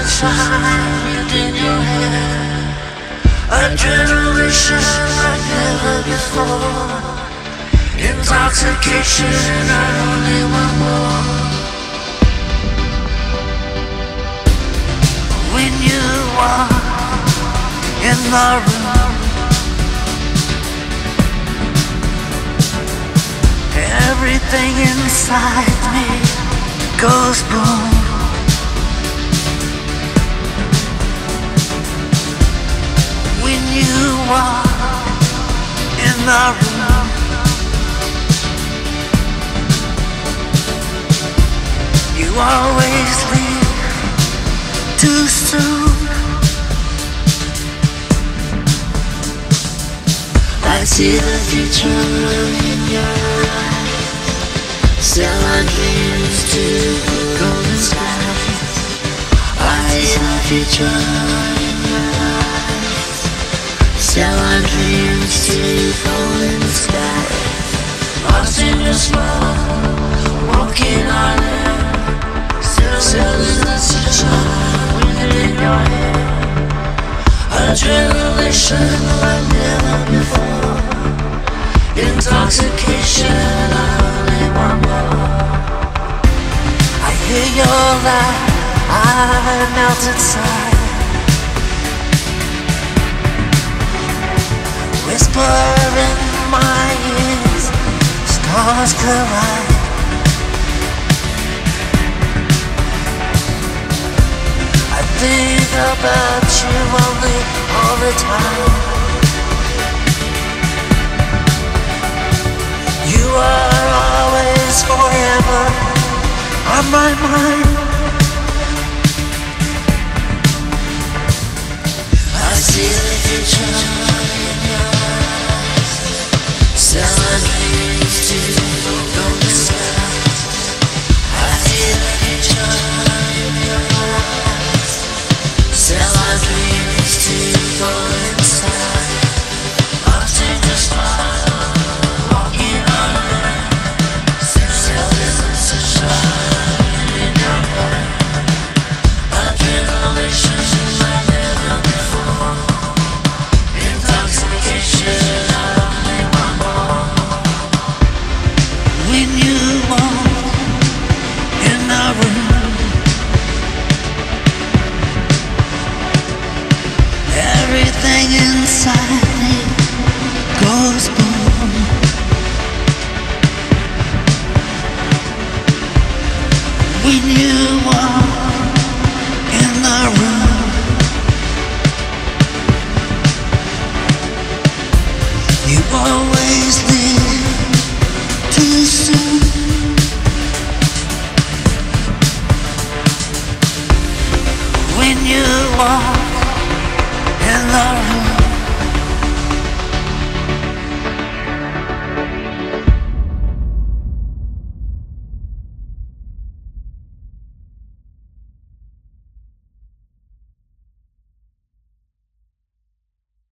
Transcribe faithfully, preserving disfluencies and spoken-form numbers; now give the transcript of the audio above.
inside in your head. A generation like never before. Intoxication, I only want more. When you are in the room, everything inside me goes boom. When you are in the room, you always leave too soon. I see the future in your eyes. Sell our dreams to the golden skies. I see the future in your eyes. Sell our dreams to the golden skies. Lost in your smile, walking on air. Selling the sunshine, wind in your hair. A generation like never before. Intoxication, I only want more. I hear your light, I melt inside. Whisper in my ears, stars collide. Think about you only all the time. You are always forever on my mind. I see the future in your eyes. Sell our dreams to the golden skies. I see the future in your eyes. Sell our dreams to go inside. Lost in your smile, walking on land. Sell this as a shine in your heart. A generation like never before. Intoxication, I only want more. When you walk in the room, everything inside me goes boom. When you walk in the room, you walk.